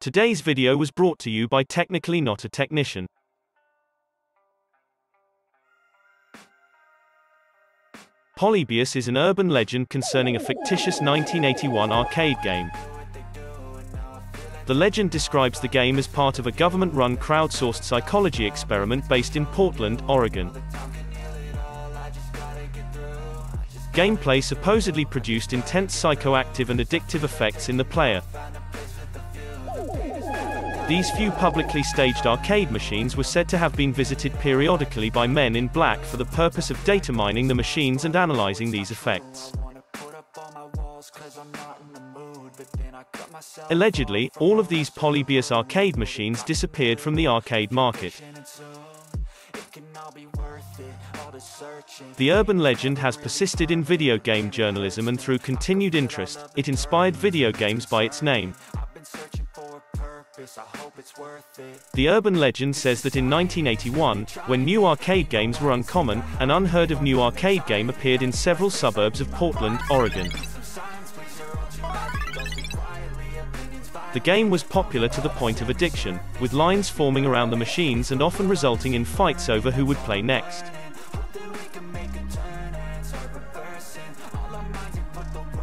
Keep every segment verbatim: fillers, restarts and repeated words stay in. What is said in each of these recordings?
Today's video was brought to you by Technically Not a Technician. Polybius is an urban legend concerning a fictitious nineteen eighty-one arcade game. The legend describes the game as part of a government-run crowdsourced psychology experiment based in Portland, Oregon. Gameplay supposedly produced intense psychoactive and addictive effects in the player. These few publicly staged arcade machines were said to have been visited periodically by men in black for the purpose of data mining the machines and analyzing these effects. Allegedly, all of these Polybius arcade machines disappeared from the arcade market. The urban legend has persisted in video game journalism, and through continued interest, it inspired video games by its name. The urban legend says that in nineteen eighty-one, when new arcade games were uncommon, an unheard of new arcade game appeared in several suburbs of Portland, Oregon. The game was popular to the point of addiction, with lines forming around the machines and often resulting in fights over who would play next.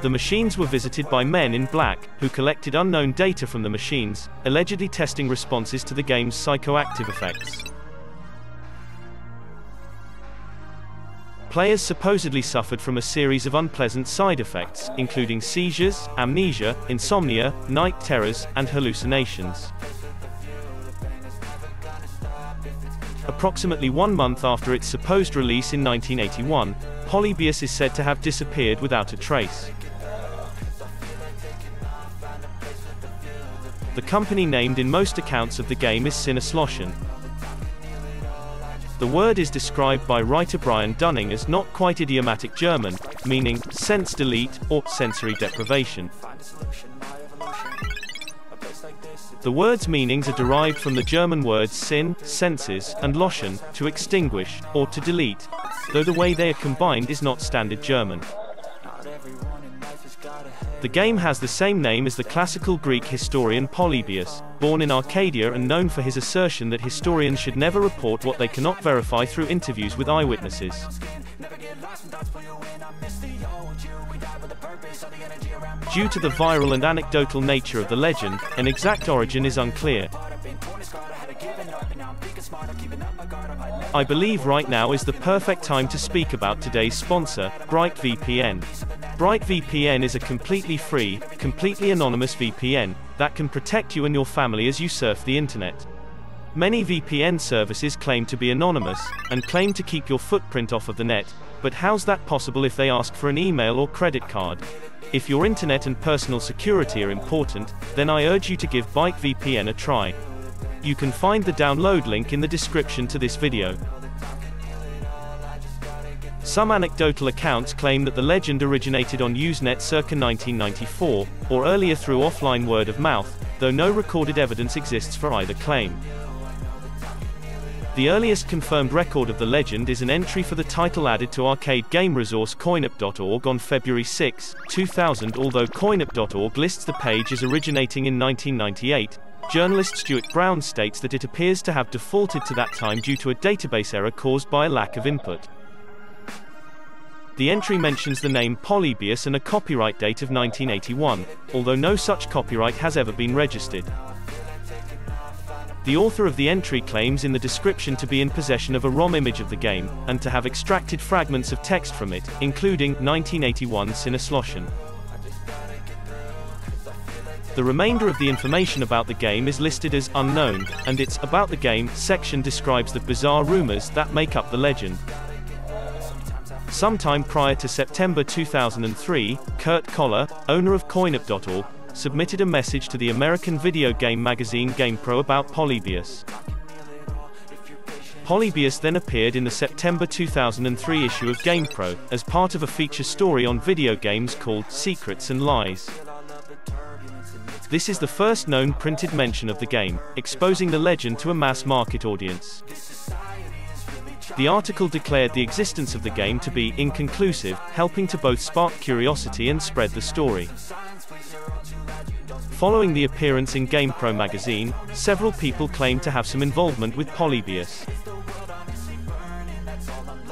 The machines were visited by men in black, who collected unknown data from the machines, allegedly testing responses to the game's psychoactive effects. Players supposedly suffered from a series of unpleasant side effects, including seizures, amnesia, insomnia, night terrors, and hallucinations. Approximately one month after its supposed release in nineteen eighty-one, Polybius is said to have disappeared without a trace. The company named in most accounts of the game is Sinneslöschen. The word is described by writer Brian Dunning as not quite idiomatic German, meaning sense delete or sensory deprivation. The word's meanings are derived from the German words sin, senses, and löschen, to extinguish, or to delete, though the way they are combined is not standard German. The game has the same name as the classical Greek historian Polybius, born in Arcadia and known for his assertion that historians should never report what they cannot verify through interviews with eyewitnesses. Due to the viral and anecdotal nature of the legend, an exact origin is unclear. I believe right now is the perfect time to speak about today's sponsor, BrightVPN. BrightVPN is a completely free, completely anonymous V P N that can protect you and your family as you surf the internet. Many V P N services claim to be anonymous and claim to keep your footprint off of the net, but how's that possible if they ask for an email or credit card? If your internet and personal security are important, then I urge you to give BrightVPN a try. You can find the download link in the description to this video. Some anecdotal accounts claim that the legend originated on Usenet circa nineteen ninety-four, or earlier through offline word of mouth, though no recorded evidence exists for either claim. The earliest confirmed record of the legend is an entry for the title added to arcade game resource coinop dot org on February sixth, two thousand, although coinop dot org lists the page as originating in nineteen ninety-eight. Journalist Stuart Brown states that it appears to have defaulted to that time due to a database error caused by a lack of input. The entry mentions the name Polybius and a copyright date of nineteen eighty-one, although no such copyright has ever been registered. The author of the entry claims in the description to be in possession of a ROM image of the game, and to have extracted fragments of text from it, including nineteen eighty-one Sinneslöschen. The remainder of the information about the game is listed as unknown, and its About the Game section describes the bizarre rumors that make up the legend. Sometime prior to September two thousand three, Kurt Koller, owner of coinop dot org, submitted a message to the American video game magazine GamePro about Polybius. Polybius then appeared in the September two thousand three issue of GamePro, as part of a feature story on video games called Secrets and Lies. This is the first known printed mention of the game, exposing the legend to a mass-market audience. The article declared the existence of the game to be inconclusive, helping to both spark curiosity and spread the story. Following the appearance in GamePro magazine, several people claimed to have some involvement with Polybius.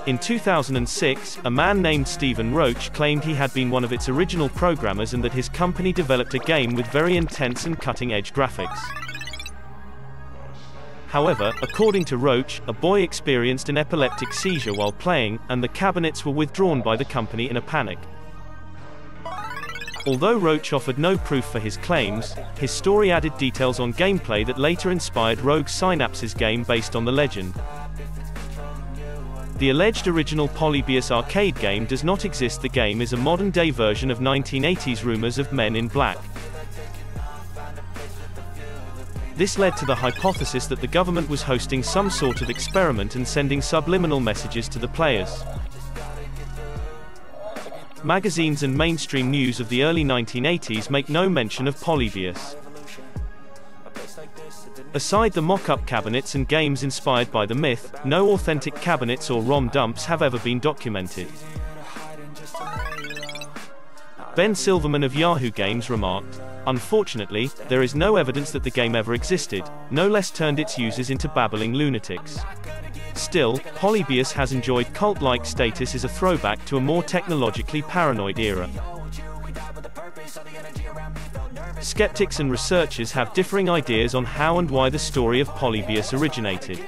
In two thousand six, a man named Stephen Roach claimed he had been one of its original programmers and that his company developed a game with very intense and cutting-edge graphics. However, according to Roach, a boy experienced an epileptic seizure while playing, and the cabinets were withdrawn by the company in a panic. Although Roach offered no proof for his claims, his story added details on gameplay that later inspired Rogue Synapse's game based on the legend. The alleged original Polybius arcade game does not exist. The game is a modern-day version of nineteen eighties rumors of Men in Black. This led to the hypothesis that the government was hosting some sort of experiment and sending subliminal messages to the players. Magazines and mainstream news of the early nineteen eighties make no mention of Polybius. Aside the mock-up cabinets and games inspired by the myth, no authentic cabinets or ROM dumps have ever been documented. Ben Silverman of Yahoo Games remarked, "Unfortunately, there is no evidence that the game ever existed, no less turned its users into babbling lunatics. Still, Polybius has enjoyed cult-like status as a throwback to a more technologically paranoid era." Skeptics and researchers have differing ideas on how and why the story of Polybius originated.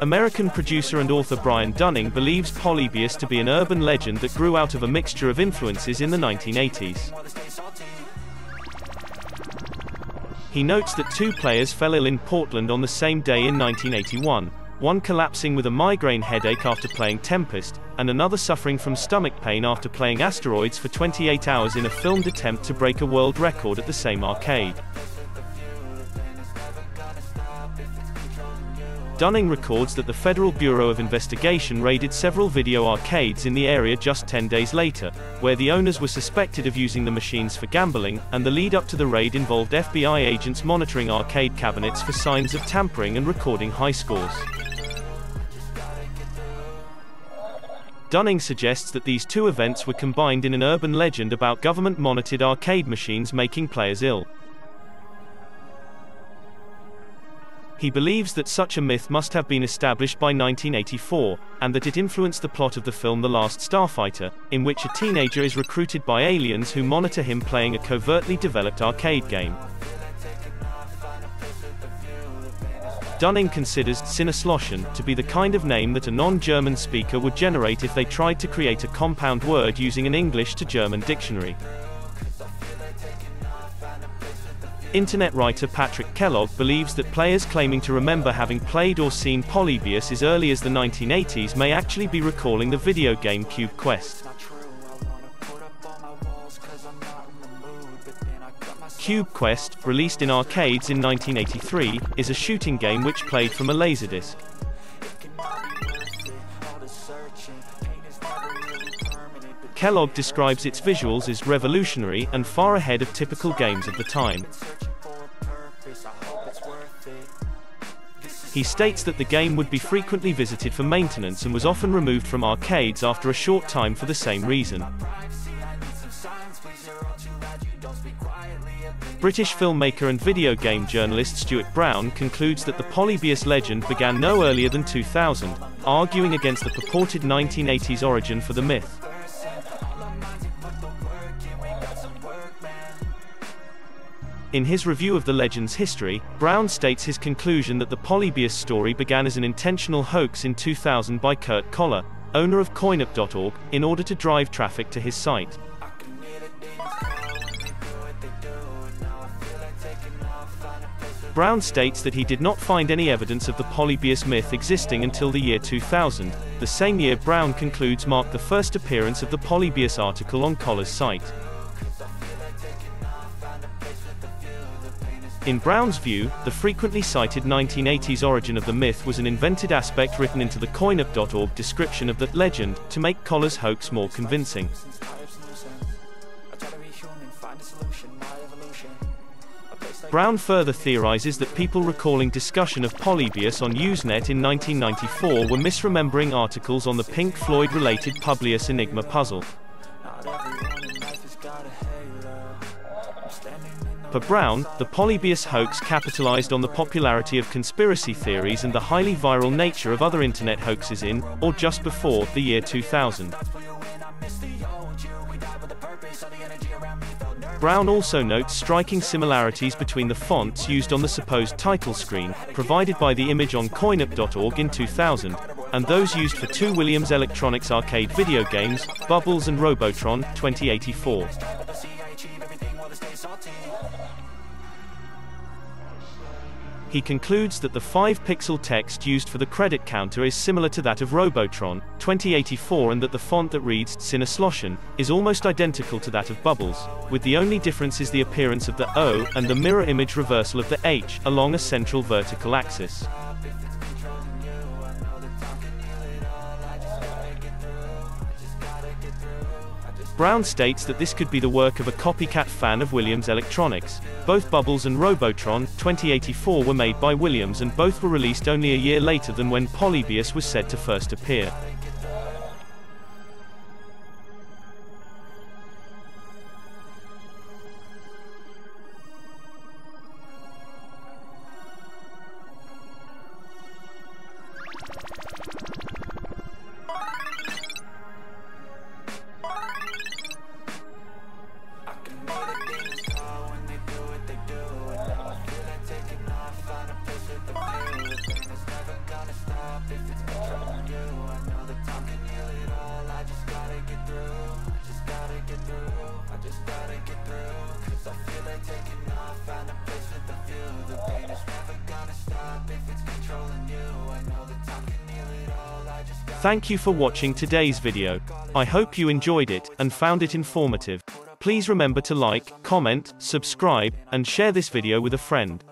American producer and author Brian Dunning believes Polybius to be an urban legend that grew out of a mixture of influences in the nineteen eighties. He notes that two players fell ill in Portland on the same day in nineteen eighty-one, one collapsing with a migraine headache after playing Tempest, and another suffering from stomach pain after playing Asteroids for twenty-eight hours in a filmed attempt to break a world record at the same arcade. Dunning records that the Federal Bureau of Investigation raided several video arcades in the area just ten days later, where the owners were suspected of using the machines for gambling, and the lead-up to the raid involved F B I agents monitoring arcade cabinets for signs of tampering and recording high scores. Dunning suggests that these two events were combined in an urban legend about government-monitored arcade machines making players ill. He believes that such a myth must have been established by nineteen eighty-four, and that it influenced the plot of the film The Last Starfighter, in which a teenager is recruited by aliens who monitor him playing a covertly developed arcade game. Dunning considers Sinneslöschen to be the kind of name that a non-German speaker would generate if they tried to create a compound word using an English to German dictionary. Internet writer Patrick Kellogg believes that players claiming to remember having played or seen Polybius as early as the nineteen eighties may actually be recalling the video game Cube Quest. Cube Quest, released in arcades in nineteen eighty-three, is a shooting game which played from a Laserdisc. Kellogg describes its visuals as revolutionary and far ahead of typical games of the time. He states that the game would be frequently visited for maintenance and was often removed from arcades after a short time for the same reason. British filmmaker and video game journalist Stuart Brown concludes that the Polybius legend began no earlier than two thousand, arguing against the purported nineteen eighties origin for the myth. In his review of the legend's history, Brown states his conclusion that the Polybius story began as an intentional hoax in two thousand by Kurt Koller, owner of coinop dot org, in order to drive traffic to his site. Brown states that he did not find any evidence of the Polybius myth existing until the year two thousand, the same year Brown concludes marked the first appearance of the Polybius article on Koller's site. In Brown's view, the frequently cited nineteen eighties origin of the myth was an invented aspect written into the coinop dot org description of that legend, to make Koller's hoax more convincing. Brown further theorizes that people recalling discussion of Polybius on Usenet in nineteen ninety-four were misremembering articles on the Pink Floyd-related Publius Enigma puzzle. for Brown, the Polybius hoax capitalized on the popularity of conspiracy theories and the highly viral nature of other internet hoaxes in, or just before, the year two thousand. Brown also notes striking similarities between the fonts used on the supposed title screen, provided by the image on coinop dot org in two thousand, and those used for two Williams Electronics arcade video games, Bubbles and Robotron twenty eighty-four. He concludes that the five pixel text used for the credit counter is similar to that of Robotron twenty eighty-four and that the font that reads Sinneslöschen is almost identical to that of Bubbles, with the only difference is the appearance of the O and the mirror image reversal of the H along a central vertical axis. Brown states that this could be the work of a copycat fan of Williams Electronics. Both Bubbles and Robotron twenty eighty-four were made by Williams and both were released only a year later than when Polybius was said to first appear. Thank you for watching today's video. I hope you enjoyed it and found it informative. Please remember to like, comment, subscribe, and share this video with a friend.